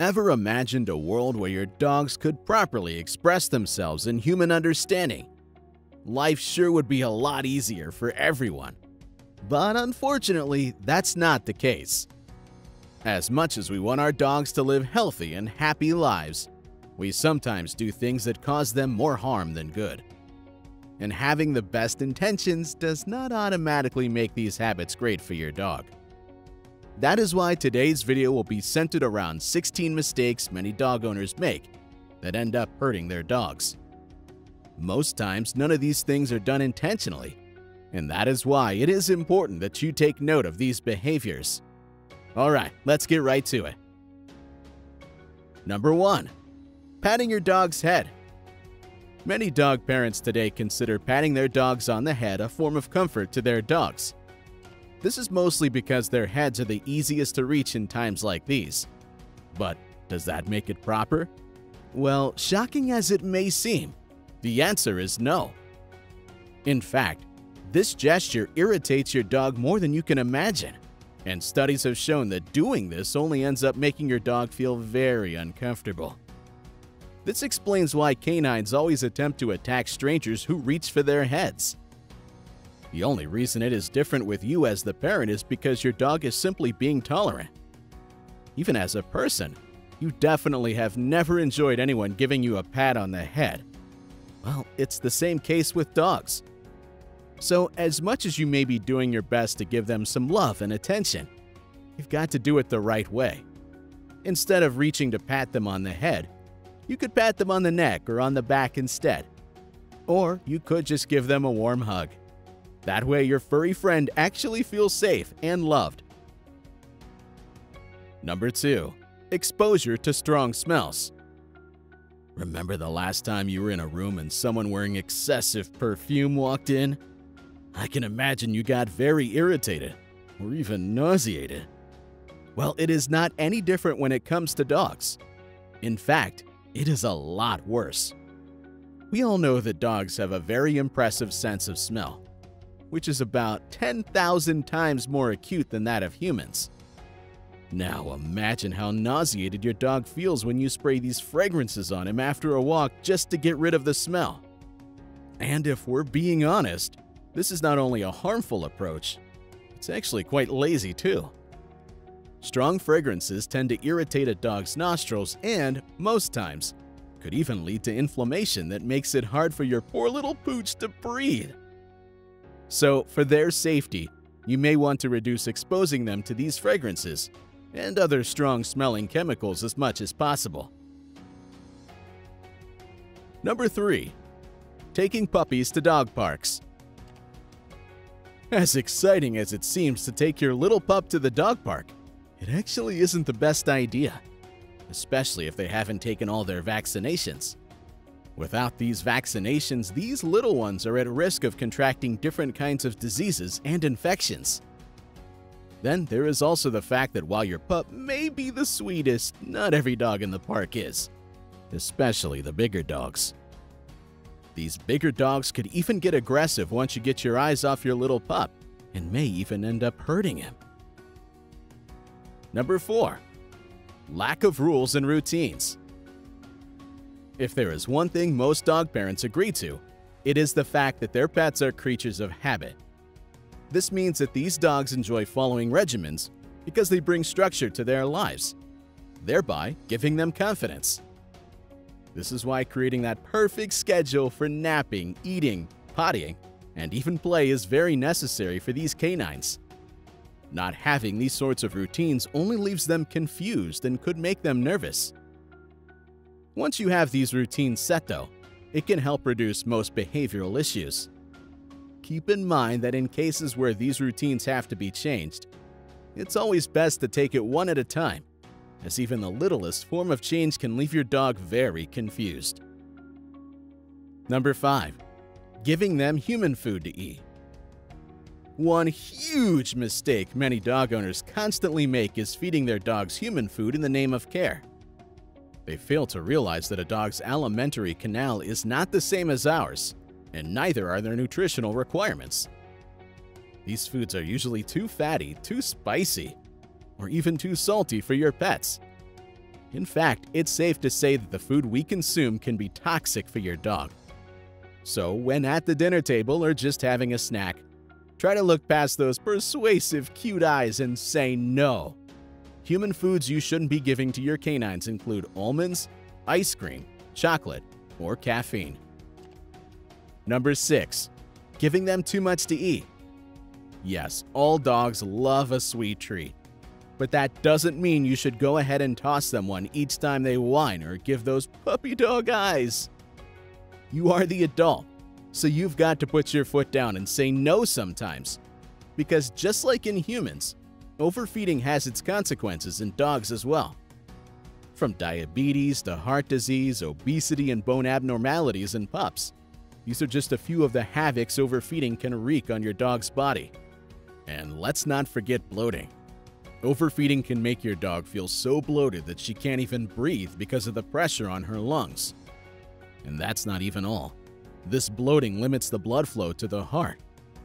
Ever imagined a world where your dogs could properly express themselves in human understanding? Life sure would be a lot easier for everyone. But unfortunately, that's not the case. As much as we want our dogs to live healthy and happy lives, we sometimes do things that cause them more harm than good. And having the best intentions does not automatically make these habits great for your dog. That is why today's video will be centered around 16 mistakes many dog owners make that end up hurting their dogs. Most times, none of these things are done intentionally, and that is why it is important that you take note of these behaviors. Alright, let's get right to it. Number 1. Patting your dog's head. Many dog parents today consider patting their dogs on the head a form of comfort to their dogs. This is mostly because their heads are the easiest to reach in times like these. But does that make it proper? Well, shocking as it may seem, the answer is no. In fact, this gesture irritates your dog more than you can imagine. And studies have shown that doing this only ends up making your dog feel very uncomfortable. This explains why canines always attempt to attack strangers who reach for their heads. The only reason it is different with you as the parent is because your dog is simply being tolerant. Even as a person, you definitely have never enjoyed anyone giving you a pat on the head. Well, it's the same case with dogs. So, as much as you may be doing your best to give them some love and attention, you've got to do it the right way. Instead of reaching to pat them on the head, you could pat them on the neck or on the back instead. Or you could just give them a warm hug. That way, your furry friend actually feels safe and loved. Number 2. Exposure to strong smells. Remember the last time you were in a room and someone wearing excessive perfume walked in? I can imagine you got very irritated, or even nauseated. Well, it is not any different when it comes to dogs. In fact, it is a lot worse. We all know that dogs have a very impressive sense of smell, which is about 10,000 times more acute than that of humans. Now imagine how nauseated your dog feels when you spray these fragrances on him after a walk just to get rid of the smell. And if we're being honest, this is not only a harmful approach, it's actually quite lazy too. Strong fragrances tend to irritate a dog's nostrils and, most times, could even lead to inflammation that makes it hard for your poor little pooch to breathe. So, for their safety, you may want to reduce exposing them to these fragrances and other strong-smelling chemicals as much as possible. Number 3. Taking puppies to dog parks. As exciting as it seems to take your little pup to the dog park, it actually isn't the best idea, especially if they haven't taken all their vaccinations. Without these vaccinations, these little ones are at risk of contracting different kinds of diseases and infections. Then there is also the fact that while your pup may be the sweetest, not every dog in the park is, especially the bigger dogs. These bigger dogs could even get aggressive once you get your eyes off your little pup and may even end up hurting him. Number 4. Lack of rules and routines. If there is one thing most dog parents agree to, it is the fact that their pets are creatures of habit. This means that these dogs enjoy following regimens because they bring structure to their lives, thereby giving them confidence. This is why creating that perfect schedule for napping, eating, pottying, and even play is very necessary for these canines. Not having these sorts of routines only leaves them confused and could make them nervous. Once you have these routines set though, it can help reduce most behavioral issues. Keep in mind that in cases where these routines have to be changed, it's always best to take it one at a time, as even the littlest form of change can leave your dog very confused. Number 5. Giving them human food to eat. One huge mistake many dog owners constantly make is feeding their dogs human food in the name of care. They fail to realize that a dog's alimentary canal is not the same as ours, and neither are their nutritional requirements. These foods are usually too fatty, too spicy, or even too salty for your pets. In fact, it's safe to say that the food we consume can be toxic for your dog. So, when at the dinner table or just having a snack, try to look past those persuasive, cute eyes and say no. Human foods you shouldn't be giving to your canines include almonds, ice cream, chocolate, or caffeine. Number 6. Giving them too much to eat. Yes, all dogs love a sweet treat, but that doesn't mean you should go ahead and toss them one each time they whine or give those puppy dog eyes. You are the adult, so you've got to put your foot down and say no sometimes. Because just like in humans, overfeeding has its consequences in dogs as well. From diabetes to heart disease, obesity, and bone abnormalities in pups. These are just a few of the havocs overfeeding can wreak on your dog's body. And let's not forget bloating. Overfeeding can make your dog feel so bloated that she can't even breathe because of the pressure on her lungs. And that's not even all. This bloating limits the blood flow to the heart,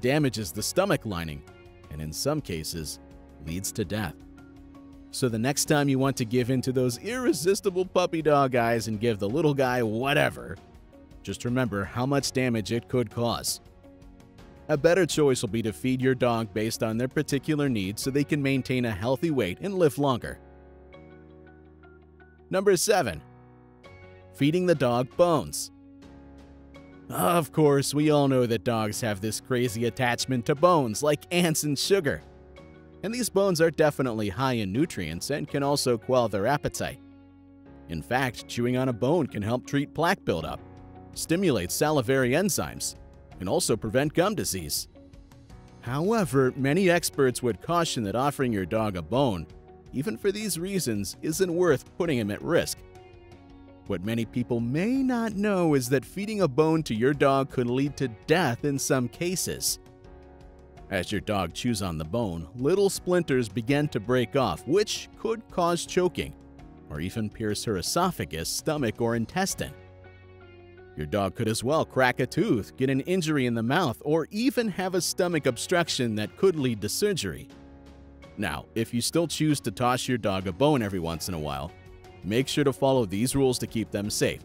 damages the stomach lining, and in some cases, leads to death. So the next time you want to give in to those irresistible puppy dog eyes and give the little guy whatever, just remember how much damage it could cause. A better choice will be to feed your dog based on their particular needs so they can maintain a healthy weight and live longer. Number 7. Feeding the dog bones. Of course, we all know that dogs have this crazy attachment to bones like ants and sugar. And these bones are definitely high in nutrients and can also quell their appetite. In fact, chewing on a bone can help treat plaque buildup, stimulate salivary enzymes, and also prevent gum disease. However, many experts would caution that offering your dog a bone, even for these reasons, isn't worth putting him at risk. What many people may not know is that feeding a bone to your dog could lead to death in some cases. As your dog chews on the bone, little splinters begin to break off, which could cause choking or even pierce her esophagus, stomach, or intestine. Your dog could as well crack a tooth, get an injury in the mouth, or even have a stomach obstruction that could lead to surgery. Now, if you still choose to toss your dog a bone every once in a while, make sure to follow these rules to keep them safe.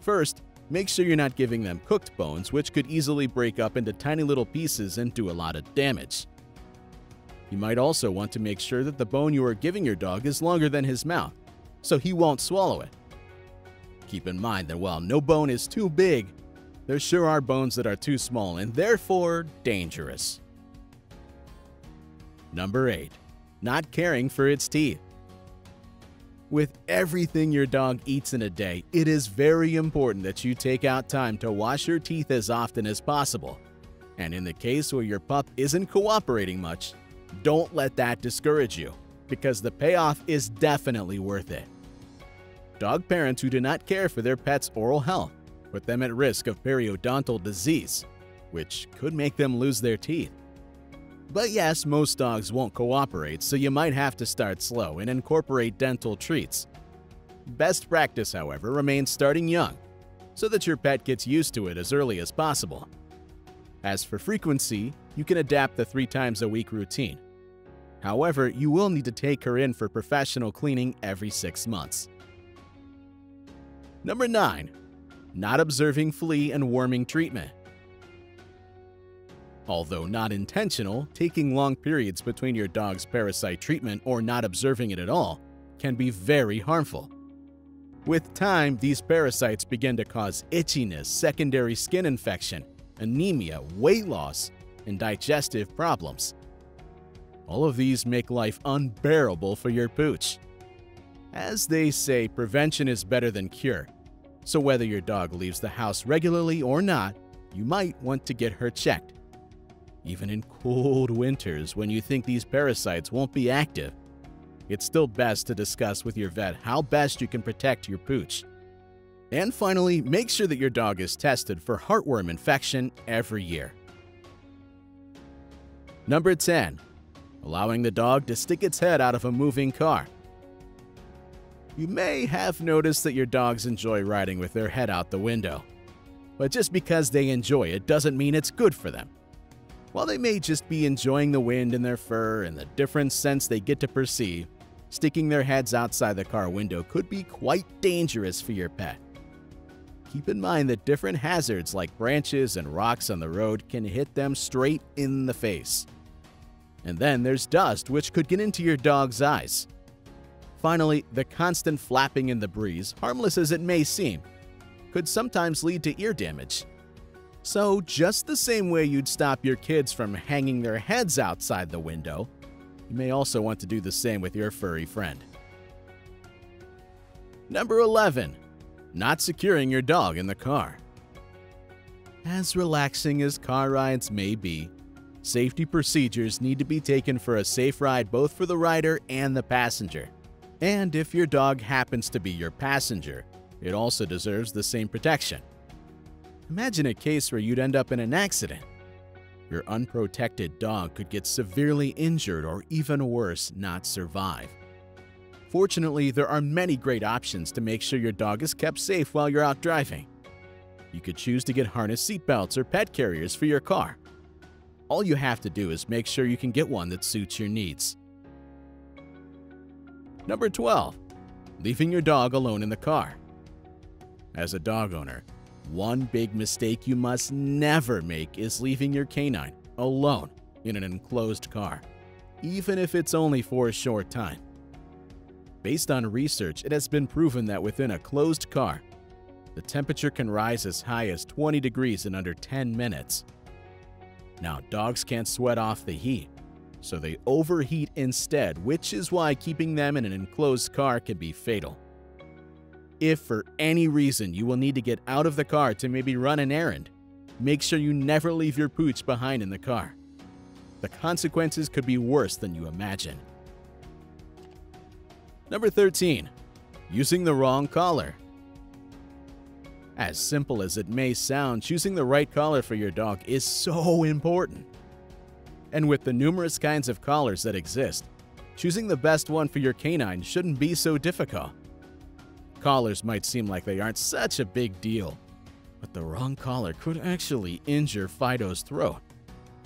First, make sure you're not giving them cooked bones, which could easily break up into tiny little pieces and do a lot of damage. You might also want to make sure that the bone you are giving your dog is longer than his mouth, so he won't swallow it. Keep in mind that while no bone is too big, there sure are bones that are too small and therefore dangerous. Number 8. Not caring for its teeth. With everything your dog eats in a day, it is very important that you take out time to wash your teeth as often as possible. And in the case where your pup isn't cooperating much, don't let that discourage you, because the payoff is definitely worth it. Dog parents who do not care for their pet's oral health put them at risk of periodontal disease, which could make them lose their teeth. But yes, most dogs won't cooperate, so you might have to start slow and incorporate dental treats. Best practice, however, remains starting young, so that your pet gets used to it as early as possible. As for frequency, you can adapt the 3 times a week routine. However, you will need to take her in for professional cleaning every 6 months. Number 9. Not observing flea and worming treatment. Although not intentional, taking long periods between your dog's parasite treatment or not observing it at all can be very harmful. With time, these parasites begin to cause itchiness, secondary skin infection, anemia, weight loss, and digestive problems. All of these make life unbearable for your pooch. As they say, prevention is better than cure. So whether your dog leaves the house regularly or not, you might want to get her checked. Even in cold winters when you think these parasites won't be active, it's still best to discuss with your vet how best you can protect your pooch. And finally, make sure that your dog is tested for heartworm infection every year. Number 10. Allowing the dog to stick its head out of a moving car. You may have noticed that your dogs enjoy riding with their head out the window. But just because they enjoy it doesn't mean it's good for them. While they may just be enjoying the wind in their fur and the different scents they get to perceive, Sticking their heads outside the car window could be quite dangerous for your pet. Keep in mind that different hazards like branches and rocks on the road can hit them straight in the face. And then there's dust, which could get into your dog's eyes. Finally, the constant flapping in the breeze, harmless as it may seem, could sometimes lead to ear damage. So, just the same way you'd stop your kids from hanging their heads outside the window, you may also want to do the same with your furry friend. Number 11. Not securing your dog in the car. As relaxing as car rides may be, safety procedures need to be taken for a safe ride both for the rider and the passenger. And if your dog happens to be your passenger, it also deserves the same protection. Imagine a case where you'd end up in an accident. Your unprotected dog could get severely injured or even worse, not survive. Fortunately, there are many great options to make sure your dog is kept safe while you're out driving. You could choose to get harness seatbelts or pet carriers for your car. All you have to do is make sure you can get one that suits your needs. Number 12. Leaving your dog alone in the car. As a dog owner, one big mistake you must never make is leaving your canine alone in an enclosed car, even if it's only for a short time. Based on research, it has been proven that within a closed car, the temperature can rise as high as 20 degrees in under 10 minutes. Now, dogs can't sweat off the heat, so they overheat instead, which is why keeping them in an enclosed car can be fatal. If for any reason you will need to get out of the car to maybe run an errand, make sure you never leave your pooch behind in the car. The consequences could be worse than you imagine. Number 13. Using the wrong collar. As simple as it may sound, choosing the right collar for your dog is so important. And with the numerous kinds of collars that exist, choosing the best one for your canine shouldn't be so difficult. Collars might seem like they aren't such a big deal, but the wrong collar could actually injure Fido's throat,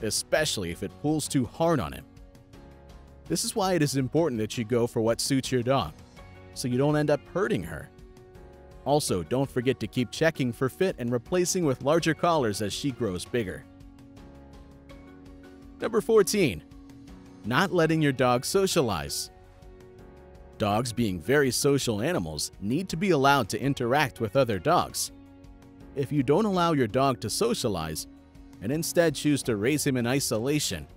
especially if it pulls too hard on him. This is why it is important that you go for what suits your dog, so you don't end up hurting her. Also, don't forget to keep checking for fit and replacing with larger collars as she grows bigger. Number 14. Not letting your dog socialize. Dogs, being very social animals, need to be allowed to interact with other dogs. If you don't allow your dog to socialize and instead choose to raise him in isolation,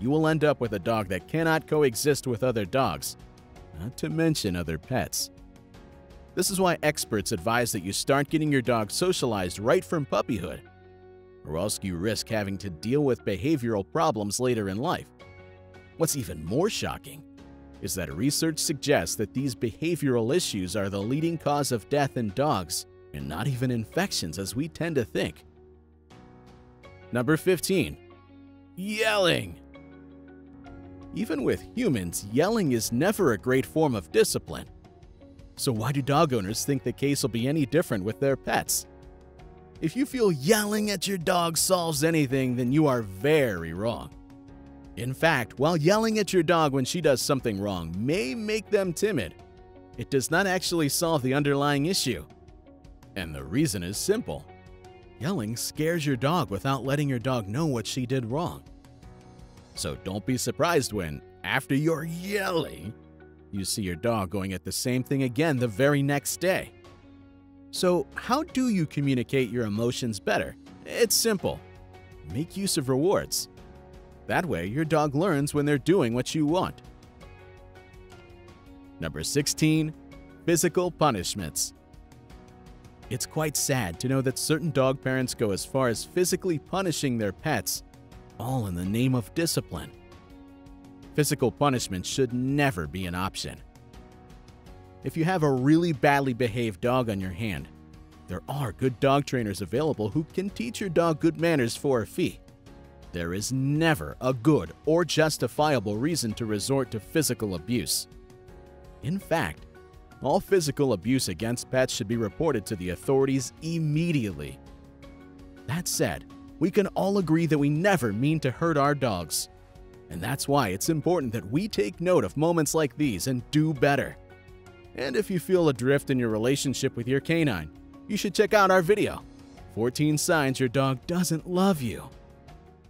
you will end up with a dog that cannot coexist with other dogs, not to mention other pets. This is why experts advise that you start getting your dog socialized right from puppyhood, or else you risk having to deal with behavioral problems later in life. What's even more shocking is that research suggests that these behavioral issues are the leading cause of death in dogs, and not even infections as we tend to think. Number 15. Yelling. Even with humans, yelling is never a great form of discipline. So why do dog owners think the case will be any different with their pets? If you feel yelling at your dog solves anything, then you are very wrong. In fact, while yelling at your dog when she does something wrong may make them timid, it does not actually solve the underlying issue. And the reason is simple. Yelling scares your dog without letting your dog know what she did wrong. So don't be surprised when, after you're yelling, you see your dog going at the same thing again the very next day. So how do you communicate your emotions better? It's simple. Make use of rewards. That way, your dog learns when they're doing what you want. Number 16. Physical punishments. It's quite sad to know that certain dog parents go as far as physically punishing their pets, all in the name of discipline. Physical punishment should never be an option. If you have a really badly behaved dog on your hand, there are good dog trainers available who can teach your dog good manners for a fee. There is never a good or justifiable reason to resort to physical abuse. In fact, all physical abuse against pets should be reported to the authorities immediately. That said, we can all agree that we never mean to hurt our dogs. And that's why it's important that we take note of moments like these and do better. And if you feel adrift in your relationship with your canine, you should check out our video, 14 Signs Your Dog Doesn't Love You.